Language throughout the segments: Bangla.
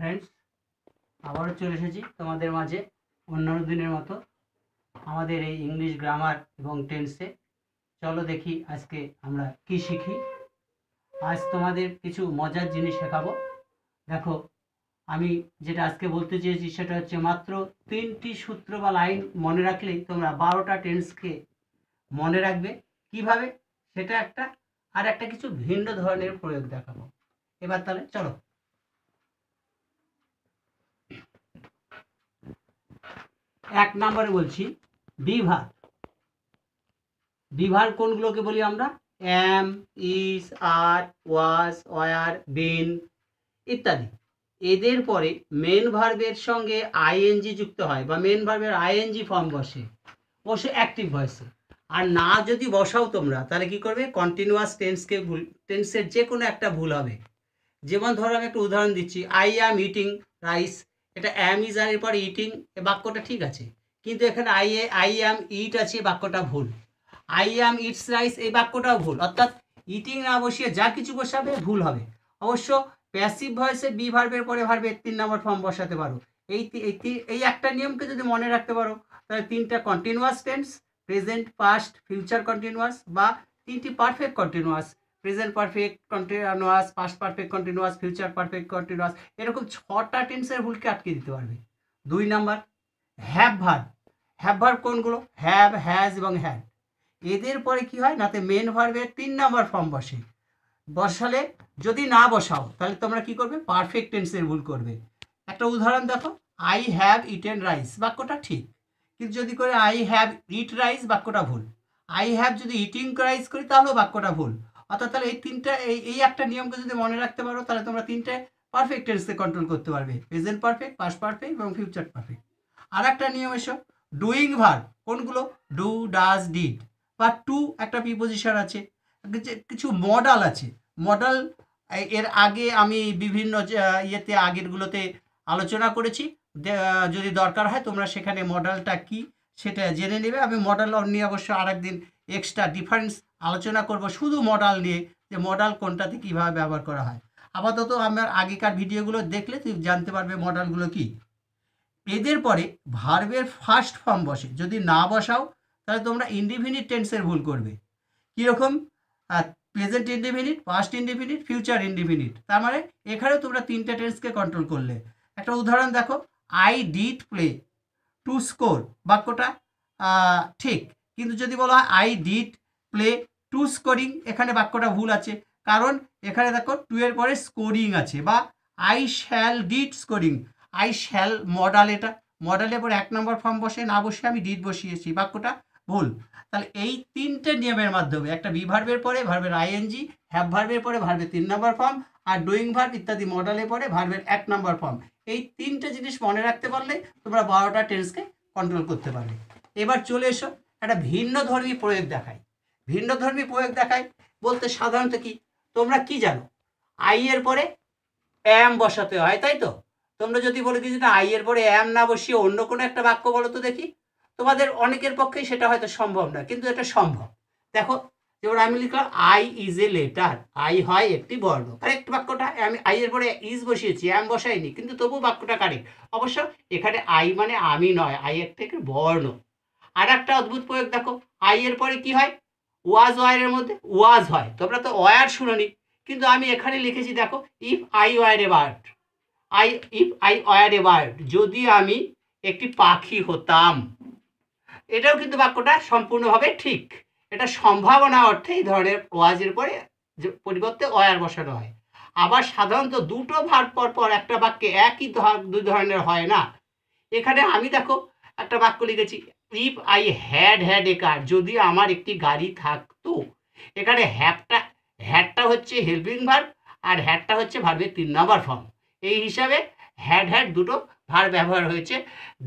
ফ্রেন্ডস, আবারও চলে এসেছি তোমাদের মাঝে অন্যান্য দিনের মতো আমাদের এই ইংলিশ গ্রামার এবং টেন্সে। চলো দেখি আজকে আমরা কি শিখি। আজ তোমাদের কিছু মজার জিনিস শেখাবো। দেখো, আমি যেটা আজকে বলতে চেয়েছি সেটা হচ্ছে মাত্র 3টি সূত্র বা লাইন মনে রাখলেই তোমরা 12টা টেন্সকে মনে রাখবে। কিভাবে সেটা একটা, আর একটা কিছু ভিন্ন ধরনের প্রয়োগ দেখাবো। এবার তাহলে চলো। এক নম্বরে বলছি ডিভার। ডিভার কোনগুলোকে বলি আমরা? Am, is, are, was, were, been ইত্যাদি। এদের পরে মেন ভার্বের সঙ্গে আইএনজি যুক্ত হয় বা মেন ভার্বের আইএনজি ফর্ম বসে, অবশ্য অ্যাক্টিভ ভয়েসে। আর না যদি বসাও তোমরা, তাহলে কি করবে? কন্টিনিউয়াস টেন্সকে ভুল, টেন্সের যে কোনো একটা ভুল হবে। যেমন ধরো আমি একটা উদাহরণ দিচ্ছি, আই অ্যাম ইটিং রাইস। এটা অ্যাম ইজ আর এর পরে ইটিং, এ বাক্যটা ঠিক আছে, কিন্তু এখানে আই অ্যাম ইট আছে, এ বাক্যটা ভুল। আই অ্যাম ইটস রাইস, এই বাক্যটাও ভুল। অর্থাৎ ইটিং না বসিয়ে যা কিছু বসাবে ভুল হবে। অবশ্য প্যাসিভ ভয়েসে বি ভার্বের পরে ভার্বের 3 নম্বর ফর্ম বসাতে পারো। এই একটা নিয়মকে যদি মনে রাখতে পারো, তাহলে 3টা continuous tense, present, past, future continuous, বা 3টি perfect continuous, present perfect continuous, past perfect continuous, future perfect continuous, এরকম 6টা টেন্সের ভুলকে আটকে দিতে পারবে। 2 নম্বর হ্যাভ ভার্ব। হ্যাভ ভার্ব কোনগুলো? হ্যাভ, হ্যাজ এবং হ্যাড। এদের পরে কি হয়? নাতে মেন ভার্বের 3 নম্বর ফর্ম বসে। বসালে যদি না বসাও, তাহলে তোমরা কি করবে? পারফেক্ট টেন্সের ভুল করবে। একটা উদাহরণ দেখো, আই হ্যাভ ইটেন রাইস, বাক্যটা ঠিক, কিন্তু যদি করে আই হ্যাভ ইট রাইস, বাক্যটা ভুল। আই হ্যাভ যদি ইটিং রাইস করি, তাহলেও বাক্যটা ভুল। অর্থাৎ তাহলে এই 3টা, এই একটা নিয়মকে যদি মনে রাখতে পারো, তাহলে তোমরা 3টে পারফেক্ট টেন্সকে কন্ট্রোল করতে পারবে, প্রেজেন্ট পারফেক্ট, পাস্ট পারফেক্ট এবং ফিউচার পারফেক্ট। আর একটা নিয়ম এসো, ডুইং ভার্ব কোনগুলো? Do, does, did. বা টু একটা প্রিপোজিশন আছে, কিছু মডাল আছে। মডাল এর আগে আমি বিভিন্ন ইয়েতে আগেরগুলোতে আলোচনা করেছি, যদি দরকার হয় তোমরা সেখানে মডালটা কি সেটা জেনে নেবে। আমি মডাল নিয়ে অবশ্য আরেকদিন এক্সট্রা ডিফারেন্স আলোচনা করব, শুধু মডাল নিয়ে, যে মডাল কোনটাতে কীভাবে ব্যবহার করা হয়। আপাতত আমার আগেকার ভিডিওগুলো দেখলে তুমি জানতে পারবে মডালগুলো কি। এদের পরে ভার্বের ফার্স্ট ফর্ম বসে, যদি না বসাও তাহলে তোমরা ইনডিফিনিট টেন্সের ভুল করবে। কীরকম? Present indefinite, past indefinite, future indefinite. তার মানে এখানেও তোমরা 3টে টেন্সকে কন্ট্রোল করলে। একটা উদাহরণ দেখো, I did play to score, বাক্যটা ঠিক, কিন্তু যদি বলা হয় I did play to scoring, এখানে বাক্যটা ভুল আছে। কারণ এখানে দেখো টু এর পরে স্কোরিং আছে, বা I shall did scoring. I shall modal, এটা মডালের পরে 1 নম্বর ফর্ম বসে, না বসে আমি ডিড বসিয়েছি, বাক্যটা ভুল। তাহলে এই 3টে নিয়মের মাধ্যমে, একটা বি ভার্বের পরে ভার্বের আইএনজি, হ্যাভ ভার্বের পরে ভার্বের 3 নম্বর ফর্ম, আর ডুইং ভার্ব ইত্যাদি মডালের পরে ভার্বের 1 নম্বর ফর্ম, এই 3টে জিনিস মনে রাখতে পারলে তোমরা 12টা টেন্সকে কন্ট্রোল করতে পারবে। এবার চলে এসো একটা ভিন্নধর্মী প্রয়োগ দেখায়। ভিন্নধর্মী প্রয়োগ দেখায় বলতে সাধারণত কি, তোমরা কি জানো? আই এর পরে অ্যাম বসাতে হয়, তাই তো? তোমরা যদি বলে দিই যে না, আই এর পরে অ্যাম না বসিয়ে অন্য কোনো একটা বাক্য বলো তো দেখি, তোমাদের অনেকের পক্ষেই সেটা হয়তো সম্ভব না, কিন্তু এটা সম্ভব। দেখো, যেমন আমি লিখলাম I is a letter, I হয় একটি বর্ণ, কারেক্ট বাক্যটা। আমি আই এর পরে ইজ বসিয়েছি, অ্যাম বসাইনি, কিন্তু তবু বাক্যটা কারেক্ট। অবশ্য এখানে আই মানে আমি নয়, আই একটা বর্ণ। আর একটা অদ্ভুত প্রয়োগ দেখো, আই এর পরে কি হয়? ওয়াজ, ওয়ারের মধ্যে ওয়াজ হয়। তোমরা তো ওয়ার শুনোনি, কিন্তু আমি এখানে লিখেছি দেখো, if I were a bird, I if I were a bird, যদি আমি একটি পাখি হতাম। এটাও কিন্তু বাক্যটা সম্পূর্ণভাবে ঠিক। এটা সম্ভাবনা অর্থে এই ধরনের ওয়াজের পরে পরিবর্তে ওয়ার বসানো হয়। আবার সাধারণত 2টো ভার্ব পরপর একটা বাক্যে একই দুই ধরনের হয় না। এখানে আমি দেখো একটা বাক্য লিখেছি, if I had had a car, যদি আমার একটি গাড়ি থাকতো। এখানে হ্যাডটা হচ্ছে হেল্পিং ভার্ব, আর হ্যাডটা হচ্ছে ভার্বের 3 নম্বর ফর্ম। এই হিসাবে হ্যাড হ্যাড দুটো ভার্ব ব্যবহার হয়েছে।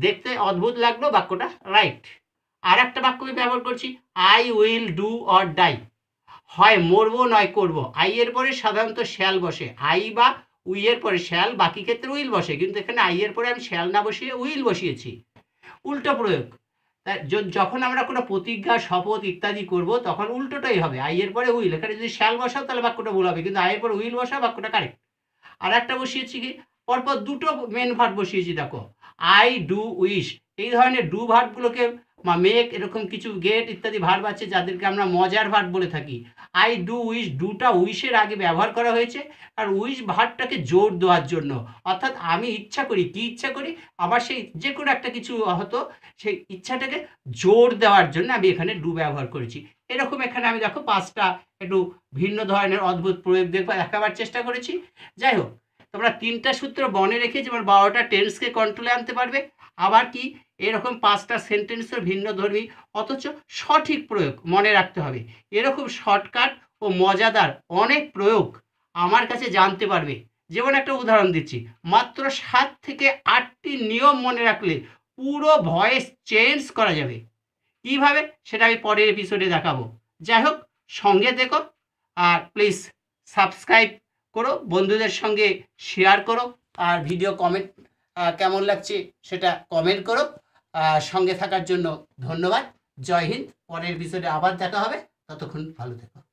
দেখতে অদ্ভুত লাগলো, বাক্যটা রাইট। আর একটা বাক্য আমি ব্যবহার করছি, I will do or die, হয় মরবো নয় করবো। আই এর পরে সাধারণত শ্যাল বসে, আই বা উই এর পরে শ্যাল, বাকি ক্ষেত্রে উইল বসে, কিন্তু এখানে আই এর পরে আমি শ্যাল না বসিয়ে উইল বসিয়েছি, উল্টো প্রয়োগ। যখন আমরা কোনো প্রতিজ্ঞা, শপথ ইত্যাদি করব, তখন উল্টোটাই হবে, আই এর পরে উইল। এখানে যদি শ্যাল বসাও তাহলে বাক্যটা ভুল হবে, কিন্তু আই এর পরে উইল বসাও, বাক্যটা কারেক্ট। আর একটা বসিয়েছি কি, পরপর দুটো মেন ভার্ব বসিয়েছি দেখো, আই ডু উইশ। এই ধরনের ডু ভার্বগুলোকে মেক, এরকম কিছু গেট ইত্যাদি ভার্ব আছে যাদেরকে আমরা মজার ভার্ব বলে থাকি। আই ডু উইশ, ডুটা উইশের আগে ব্যবহার করা হয়েছে আর উইশ ভার্বটাকে জোর দেওয়ার জন্য, অর্থাৎ আমি ইচ্ছা করি, কি ইচ্ছা করি, আমার সেই যে কোনো একটা কিছু হতো সেই ইচ্ছাটাকে জোর দেওয়ার জন্য আমি এখানে ডু ব্যবহার করেছি। এরকম এখানে আমি দেখো পাঁচটা একটু ভিন্ন ধরনের অদ্ভুত প্রয়োগ দেখাবার চেষ্টা করেছি। যাই হোক, তোমরা তিনটা সূত্র মনে রেখে যেমন 12টা টেন্সকে কন্ট্রোলে আনতে পারবে, আবার কি এরকম 5টা সেন্টেন্সের ভিন্ন ধর্মী অথচ সঠিক প্রয়োগ মনে রাখতে হবে। এরকম শর্টকাট ও মজাদার অনেক প্রয়োগ আমার কাছে জানতে পারবে। যেমন একটা উদাহরণ দিচ্ছি, মাত্র 7 থেকে 8টি নিয়ম মনে রাখলে পুরো ভয়েস চেঞ্জ করা যাবে। কীভাবে সেটা আমি পরের এপিসোডে দেখাবো। যাই হোক, সঙ্গে দেখো আর প্লিজ সাবস্ক্রাইব করো, বন্ধুদের সঙ্গে শেয়ার করো, আর ভিডিও কমেন্ট কেমন লাগছে সেটা কমেন্ট করো। সঙ্গে থাকার জন্য ধন্যবাদ, জয় হিন্দ। পরের এপিসোডে আবার দেখা হবে, ততক্ষণ ভালো থেকো।